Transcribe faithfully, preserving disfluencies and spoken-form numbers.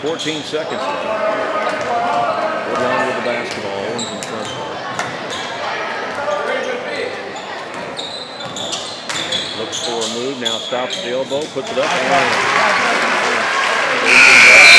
fourteen seconds now. Good line with the basketball. Owens in front court. Looks for a move. Now stops at the elbow. Puts it up. And